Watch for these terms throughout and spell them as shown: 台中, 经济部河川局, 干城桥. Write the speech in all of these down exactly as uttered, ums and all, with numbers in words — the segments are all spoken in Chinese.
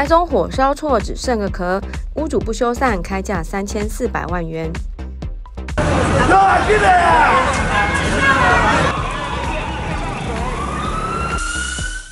台中火烧厝只剩个壳，屋主不修缮，开价三千四百万元。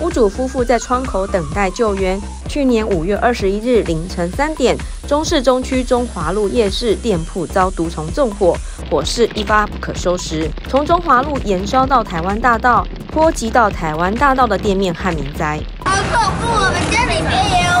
屋主夫妇在窗口等待救援。去年五月二十一日凌晨三点，中市中区中华路夜市店铺遭毒虫纵火，火势一发不可收拾，从中华路延烧到台湾大道，波及到台湾大道的店面和民宅。好恐怖！我们家里面也有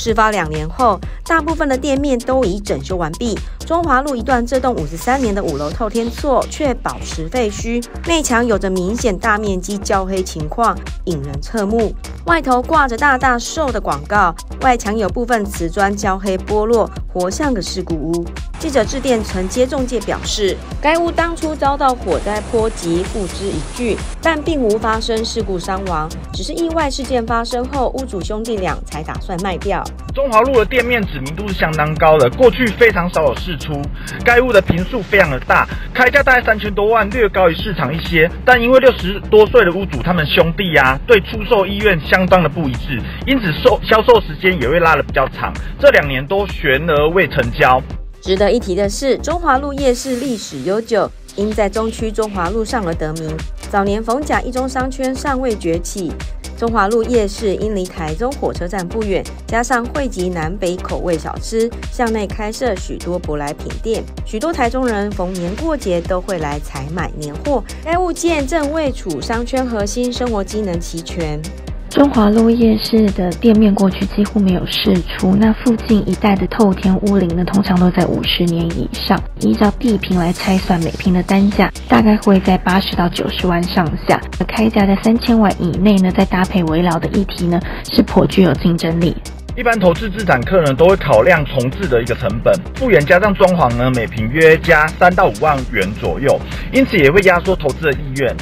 事发两年后，大部分的店面都已整修完毕。中华路一段这栋五十三年的五楼透天厝却保持废墟，内墙有着明显大面积焦黑情况，引人侧目。外头挂着大大售的广告，外墙有部分瓷砖焦黑剥落，活像个事故屋。记者致电承接仲介，表示该屋当初遭到火灾波及，付之一炬，但并无发生事故伤亡，只是意外事件发生后，屋主兄弟俩才打算卖掉。 中华路的店面知名度是相当高的，过去非常少有释出。该物的坪数非常的大，开价大概三千多万，略高于市场一些。但因为六十多岁的屋主他们兄弟啊，对出售意愿相当的不一致，因此售销售时间也会拉得比较长，这两年都悬而未成交。值得一提的是，中华路夜市历史悠久，因在中区中华路上而得名。早年逢甲一中商圈尚未崛起。 中华路夜市因离台中火车站不远，加上汇集南北口味小吃，巷内开设许多舶来品店，许多台中人逢年过节都会来采买年货。该物件正位处商圈核心，生活机能齐全。中华路夜市的店面过去几乎没有释出，那附近一带的透天屋龄呢，通常都在五十年以上。依照地坪来拆算，每坪的单价大概会在八十到九十万上下。 开价在三千万以内呢，再搭配围绕的议题呢，是颇具有竞争力。一般投资自产客呢，都会考量重置的一个成本，复原加上装潢呢，每平约加三到五万元左右，因此也会压缩投资的意愿。